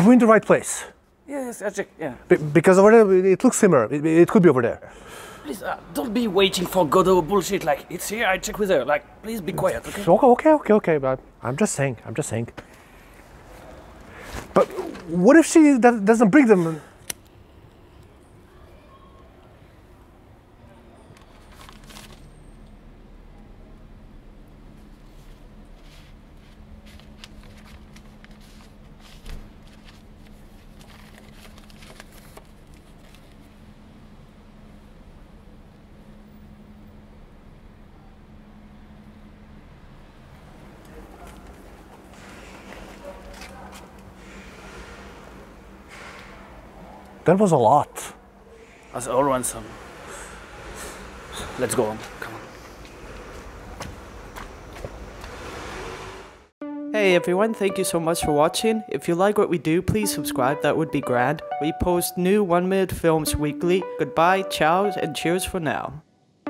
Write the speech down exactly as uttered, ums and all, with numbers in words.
Are we in the right place? Yes, I check. Yeah. Be because over there, it looks similar. It, it could be over there. Please, uh, don't be waiting for Godot bullshit. Like, it's here, I check with her. Like, please be quiet, okay? Okay, okay, okay, okay. But I'm just saying, I'm just saying. But what if she doesn't bring them? That was a lot. That's all ransom. Let's go on. Come on. Hey everyone, thank you so much for watching. If you like what we do, please subscribe. That would be grand. We post new one minute films weekly. Goodbye, ciao, and cheers for now.